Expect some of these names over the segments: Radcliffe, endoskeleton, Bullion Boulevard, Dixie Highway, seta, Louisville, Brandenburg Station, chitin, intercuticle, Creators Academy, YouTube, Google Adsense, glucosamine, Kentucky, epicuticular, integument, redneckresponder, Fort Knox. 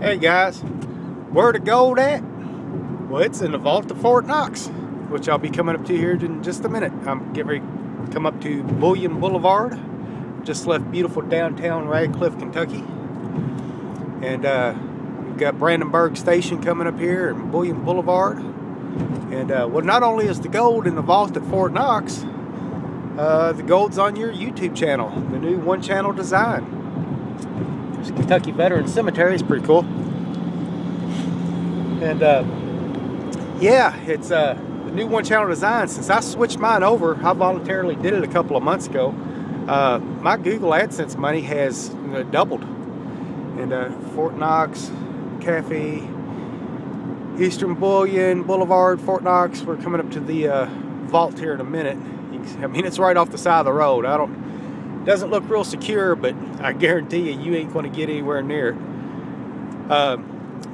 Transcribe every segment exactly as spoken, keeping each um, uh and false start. Hey guys, where to gold at? Well, it's in the vault of Fort Knox, which I'll be coming up to here in just a minute. I'm getting ready to come up to Bullion Boulevard. Just left beautiful downtown Radcliffe, Kentucky. And uh, we've got Brandenburg Station coming up here and Bullion Boulevard. And uh, well, not only is the gold in the vault at Fort Knox, uh, the gold's on your YouTube channel, the new one channel design. Kentucky Veterans Cemetery is pretty cool, and uh, yeah, it's uh, the new one channel design. Since I switched mine over, I voluntarily did it a couple of months ago. Uh, my Google AdSense money has you know, doubled, and uh, Fort Knox, Cafe, Eastern Bullion Boulevard, Fort Knox. We're coming up to the uh, vault here in a minute. You can, I mean, it's right off the side of the road. I don't. Doesn't look real secure, but I guarantee you, you ain't going to get anywhere near it. Uh,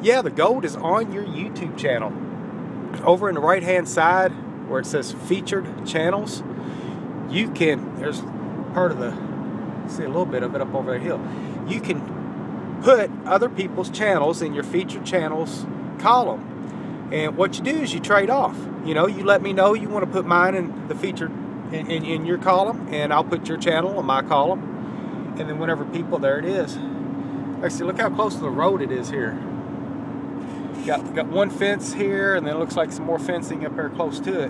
yeah, the gold is on your YouTube channel. Over in the right-hand side, where it says Featured Channels, you can, there's part of the, see a little bit of it up over the hill. You can put other people's channels in your Featured Channels column. And what you do is you trade off. You know, you let me know you want to put mine in the Featured In, in, in your column, and I'll put your channel in my column, and then whenever people, there it is. Actually, look how close to the road it is here. Got, got one fence here, and then it looks like some more fencing up here close to it.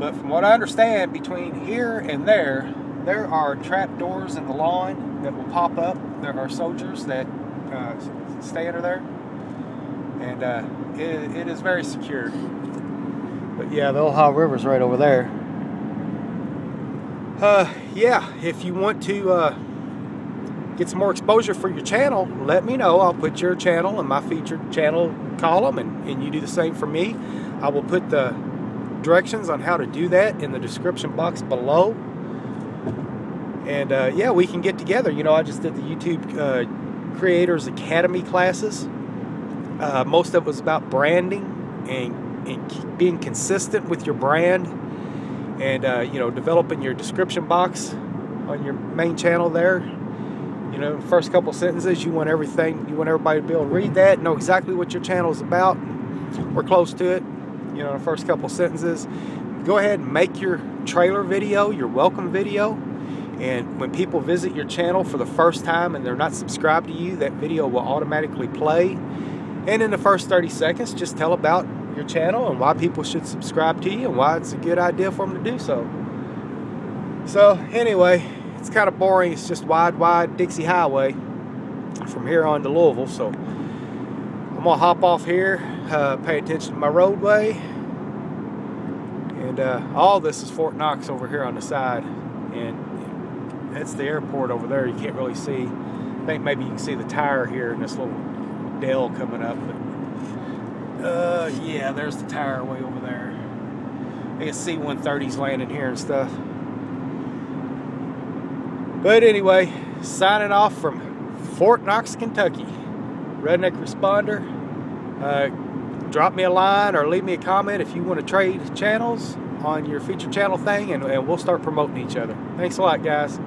But from what I understand, between here and there, there are trap doors in the lawn that will pop up. There are soldiers that uh, stay under there, and uh, it, it is very secure. But yeah, the Ohio River's right over there. Uh, yeah, if you want to uh, get some more exposure for your channel, let me know. I'll put your channel in my Featured Channel column, and, and you do the same for me. I will put the directions on how to do that in the description box below. And uh, yeah, we can get together. You know, I just did the YouTube uh, Creators Academy classes. Uh, most of it was about branding and, and being consistent with your brand. And uh, you know, developing your description box on your main channel there. You know, first couple sentences, you want everything, you want everybody to be able to read that, know exactly what your channel is about. We're close to it. You know, the first couple sentences. Go ahead and make your trailer video, your welcome video. And when people visit your channel for the first time and they're not subscribed to you, that video will automatically play. And in the first thirty seconds, just tell about your channel and why people should subscribe to you and why it's a good idea for them to do so. So anyway, it's kind of boring. It's just wide, wide Dixie Highway from here on to Louisville. So I'm gonna hop off here, uh, pay attention to my roadway, and uh, all this is Fort Knox over here on the side, and that's the airport over there. You can't really see. I think maybe you can see the tire here in this little dell coming up. But Uh, yeah, there's the tire way over there. I guess C one thirties landing here and stuff. But anyway, signing off from Fort Knox, Kentucky. Redneck Responder. Uh, drop me a line or leave me a comment if you want to trade channels on your Featured Channel thing, and, and we'll start promoting each other. Thanks a lot, guys.